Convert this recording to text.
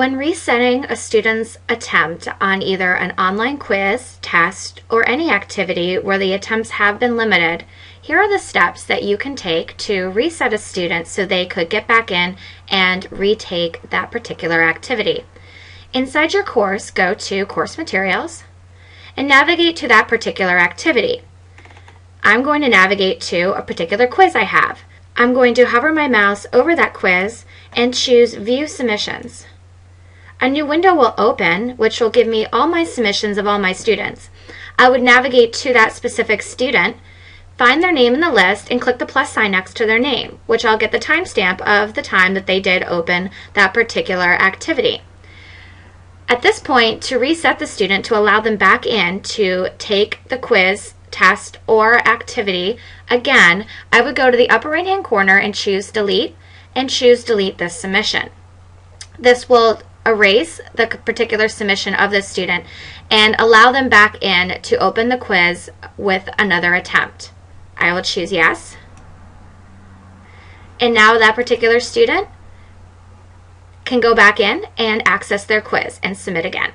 When resetting a student's attempt on either an online quiz, test, or any activity where the attempts have been limited, here are the steps that you can take to reset a student so they could get back in and retake that particular activity. Inside your course, go to Course Materials and navigate to that particular activity. I'm going to navigate to a particular quiz I have. I'm going to hover my mouse over that quiz and choose View Submissions. A new window will open, which will give me all my submissions of all my students. I would navigate to that specific student, find their name in the list, and click the plus sign next to their name, which I'll get the timestamp of the time that they did open that particular activity. At this point, to reset the student to allow them back in to take the quiz, test, or activity, again, I would go to the upper right-hand corner and choose Delete, and choose Delete this submission. This will erase the particular submission of the student and allow them back in to open the quiz with another attempt. I will choose yes. And now that particular student can go back in and access their quiz and submit again.